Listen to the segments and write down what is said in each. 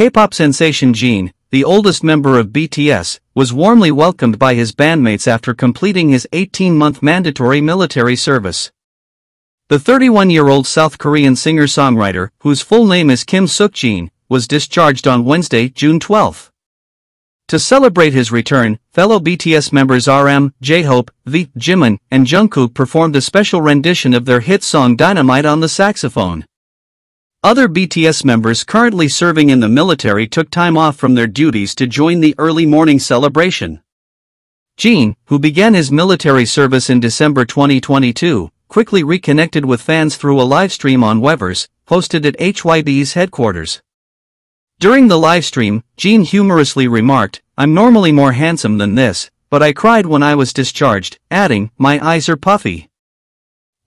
K-pop sensation Jin, the oldest member of BTS, was warmly welcomed by his bandmates after completing his 18-month mandatory military service. The 31-year-old South Korean singer-songwriter, whose full name is Kim Seok-jin, was discharged on Wednesday, June 12. To celebrate his return, fellow BTS members RM, J-Hope, V, Jimin, and Jungkook performed a special rendition of their hit song Dynamite on the saxophone. Other BTS members currently serving in the military took time off from their duties to join the early morning celebration. Jin, who began his military service in December 2022, quickly reconnected with fans through a livestream on Weverse, hosted at HYB's headquarters. During the livestream, Jin humorously remarked, "I'm normally more handsome than this, but I cried when I was discharged," adding, "My eyes are puffy.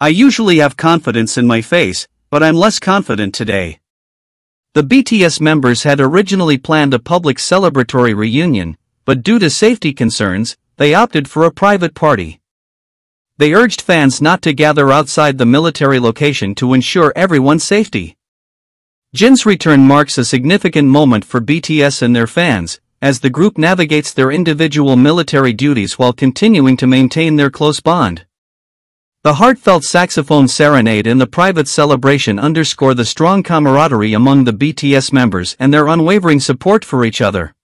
I usually have confidence in my face, but I'm less confident today." The BTS members had originally planned a public celebratory reunion, but due to safety concerns, they opted for a private party. They urged fans not to gather outside the military location to ensure everyone's safety. Jin's return marks a significant moment for BTS and their fans, as the group navigates their individual military duties while continuing to maintain their close bond. The heartfelt saxophone serenade and the private celebration underscore the strong camaraderie among the BTS members and their unwavering support for each other.